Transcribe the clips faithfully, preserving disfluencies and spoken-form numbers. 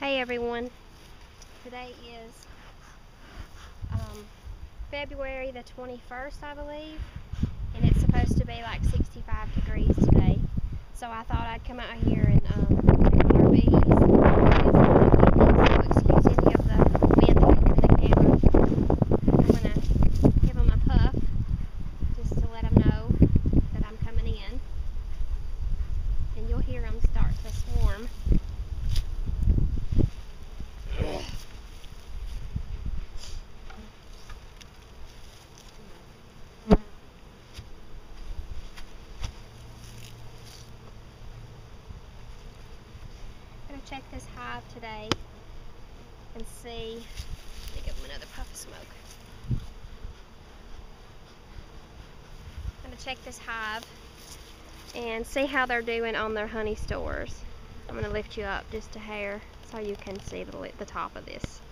Hey everyone, today is um, February the twenty-first, I believe, and it's supposed to be like sixty-five degrees today, so I thought I'd come out here and um, look at our bees, so excuse any of the wind in the camera. I'm going to give them a puff just to let them know that I'm coming in, and you'll hear them start to swarm. Check this hive today and see. Let me give them another puff of smoke. I'm gonna check this hive and see how they're doing on their honey stores. I'm gonna lift you up just a hair so you can see the, the top of this.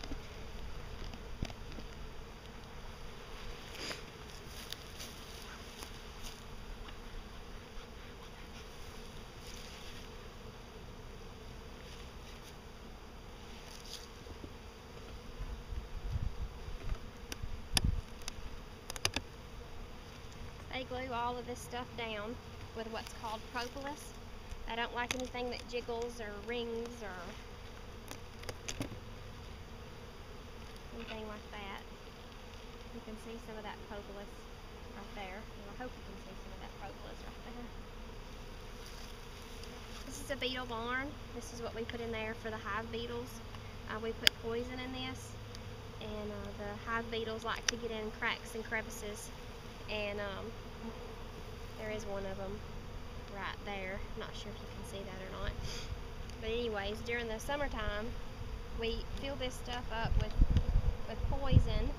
They glue all of this stuff down with what's called propolis. I don't like anything that jiggles or rings or anything like that. You can see some of that propolis right there. Well, I hope you can see some of that propolis right there. This is a beetle barn. This is what we put in there for the hive beetles. Uh, we put poison in this, and uh, the hive beetles like to get in cracks and crevices. And um, there is one of them right there. I'm not sure if you can see that or not. But anyways, during the summertime, we fill this stuff up with, with poison.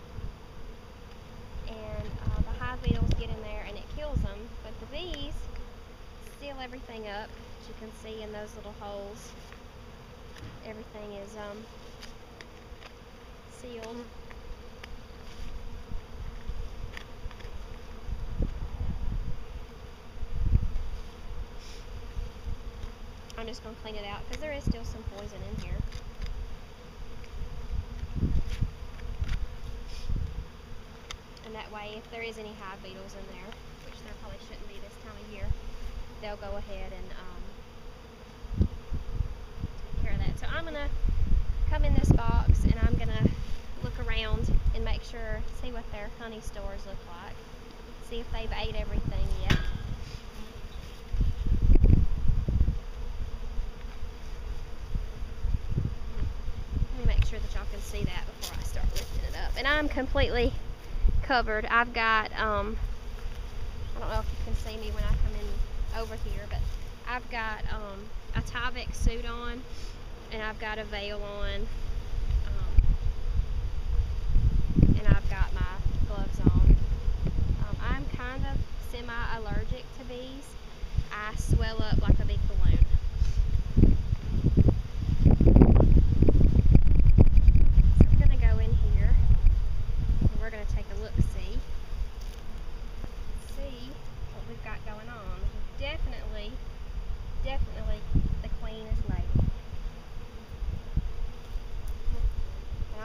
And uh, the hive beetles get in there and it kills them. But the bees seal everything up. As you can see in those little holes, everything is um, sealed. I'm just going to clean it out because there is still some poison in here. And that way, if there is any hive beetles in there, which there probably shouldn't be this time of year, they'll go ahead and um, take care of that. So I'm going to come in this box and I'm going to look around and make sure, see what their honey stores look like, see if they've ate everything yet. Sure that y'all can see that before I start lifting it up. And I'm completely covered. I've got, um, I don't know if you can see me when I come in over here, but I've got um, a Tyvek suit on, and I've got a veil on, um, and I've got my gloves on. Um, I'm kind of semi-allergic to bees. I swell up like a big balloon. Definitely the queen is lady. And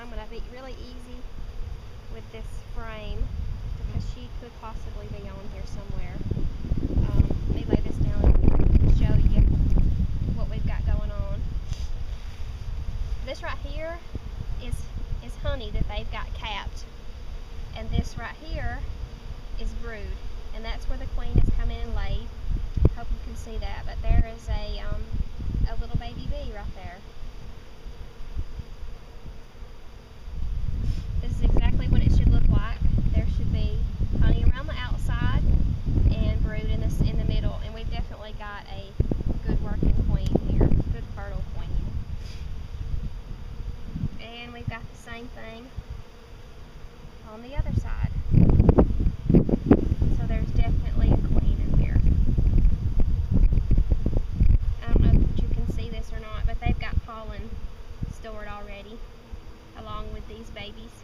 I'm going to be really easy with this frame because she could possibly be on here somewhere. Um, let me lay this down and show you what we've got going on. This right here is, is honey that they've got capped. And this right here is brood. And that's where the queen has come in and laid. Hope you can see that, but there is a um, a little baby bee right there. This is exactly what it should look like. There should be honey around the outside and brood in the in the middle, and we've definitely got a good working queen here, good fertile queen. And we've got the same thing on the other side. So there's definitely a queen in here. They've got pollen stored already along with these babies,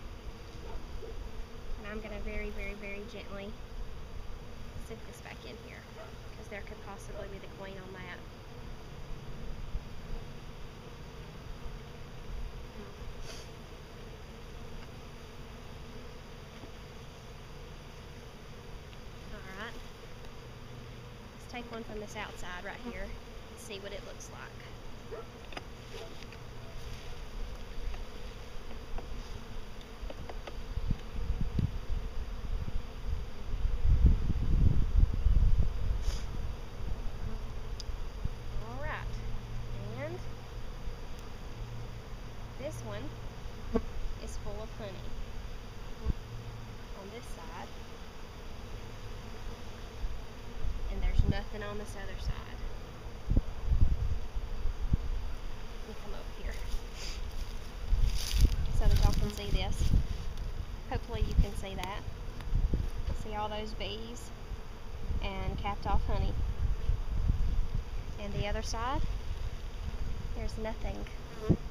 and I'm going to very very very gently zip this back in here because there could possibly be the queen on that. one from this outside right here and see what it looks like. This one is full of honey on this side, and there's nothing on this other side. Let me come over here so that y'all can see this. Hopefully you can see that. See all those bees and capped off honey. And the other side, there's nothing.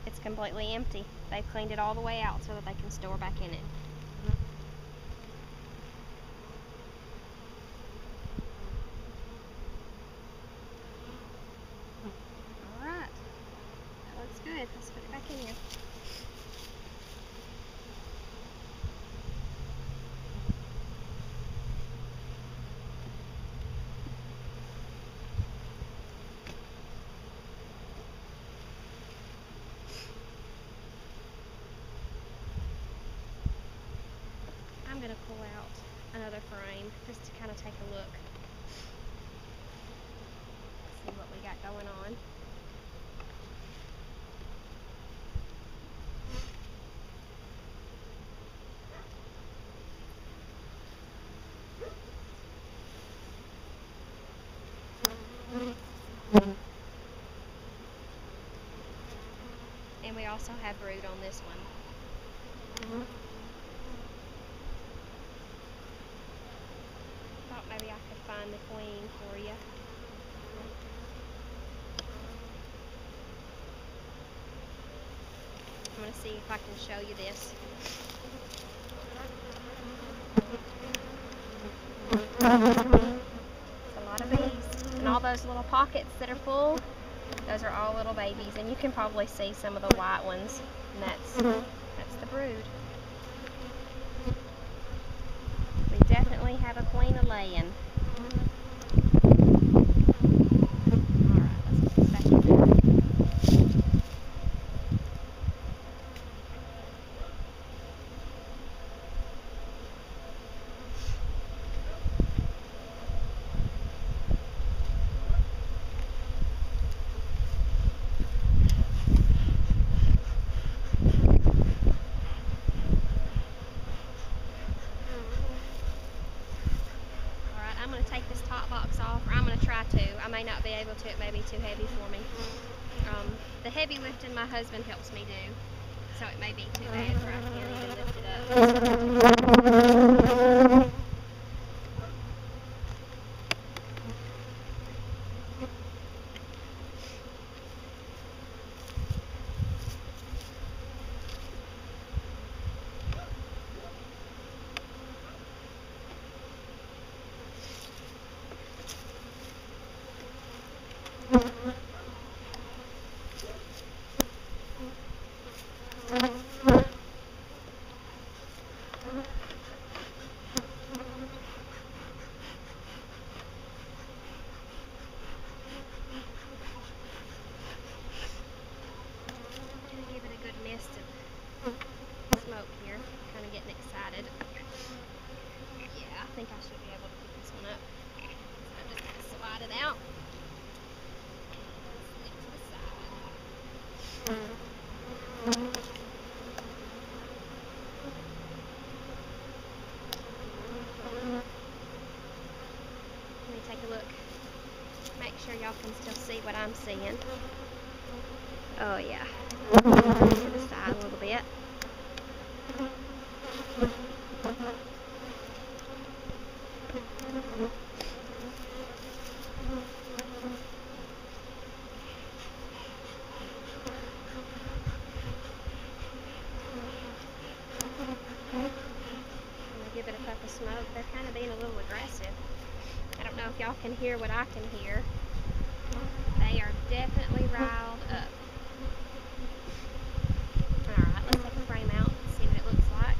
It's completely empty. They've cleaned it all the way out so that they can store back in it. Alright, that looks good. Let's put it back in here. I'm going to pull out another frame just to kind of take a look. See what we got going on. And we also have brood on this one. Maybe I could find the queen for you. I'm going to see if I can show you this. It's a lot of bees. And all those little pockets that are full, those are all little babies. And you can probably see some of the white ones. And that's, that's the brood. Have a queen of laying. Alright, let's put it back in there. I may not be able to, it may be too heavy for me. Um, the heavy lifting my husband helps me do, so it may be too bad for I can't even lift it up. I think I should be able to pick this one up. So I'm just going to slide it out. Slide it to the side. Let me take a look. Make sure y'all can still see what I'm seeing. Oh yeah. To the side a little bit. Smoke. They're kind of being a little aggressive. I don't know if y'all can hear what I can hear. They are definitely riled up. Alright, let's take the frame out and see what it looks like.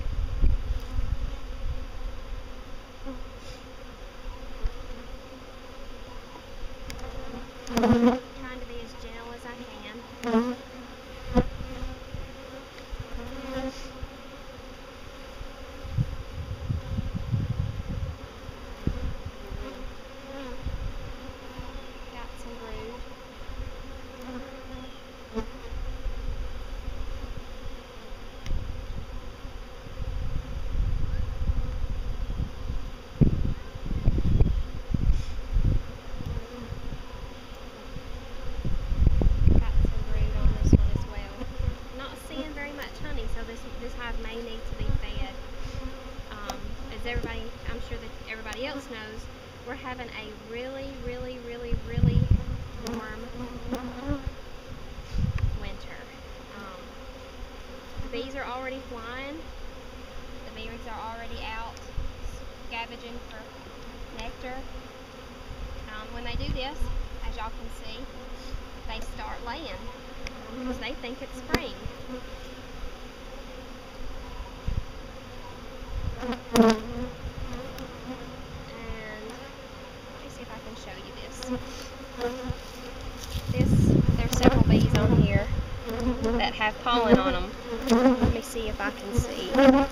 Pollen on them. Let me see if I can see. I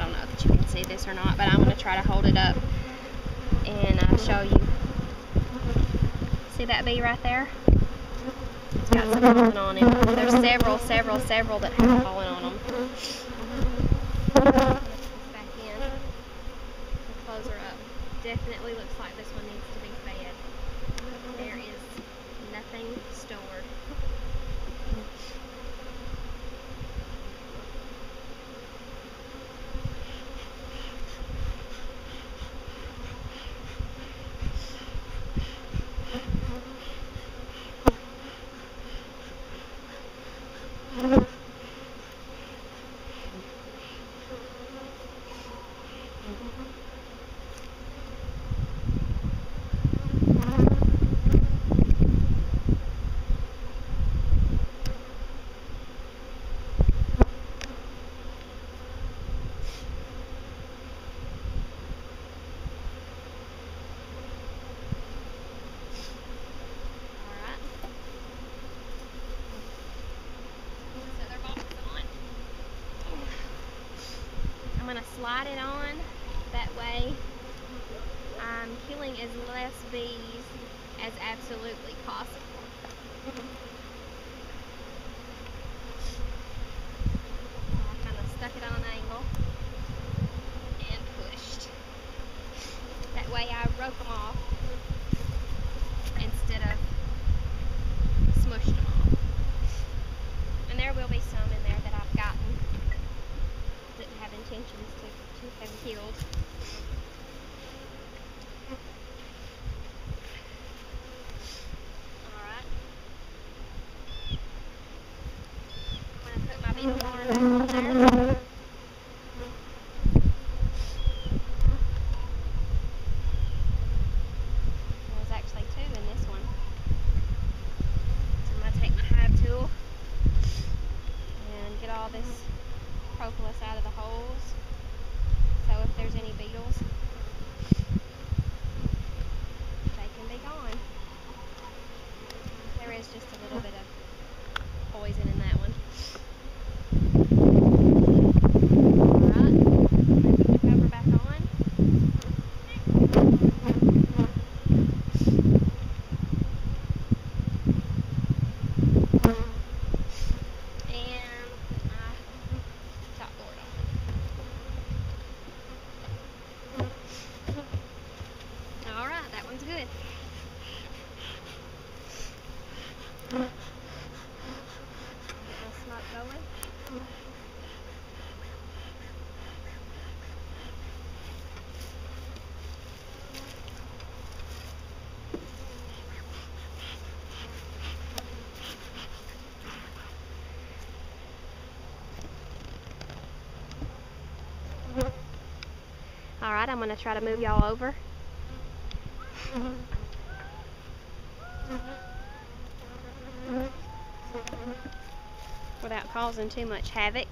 don't know if you can see this or not, but I'm going to try to hold it up and I'll show you. See that bee right there? It's got some pollen on it. There's several, several, several that have pollen on them. Let's back in and close her up. Definitely looks like this one needs to be fed. There is nothing stored. Slide it on, that way I'm killing as less bees as absolutely possible. I kind of stuck it on an angle and pushed. That way I broke them off instead of smushed them off. And there will be some in there that I've gotten that have intentions to have healed. Alright. I'm going to put my beetle horn back on there. There's actually two in this one. So I'm going to take my hive tool and get all this propolis out of the holes. So if there's any beetles, they can be gone. There is just a little bit of poison in that one. Alright, I'm going to try to move y'all over. Without causing too much havoc.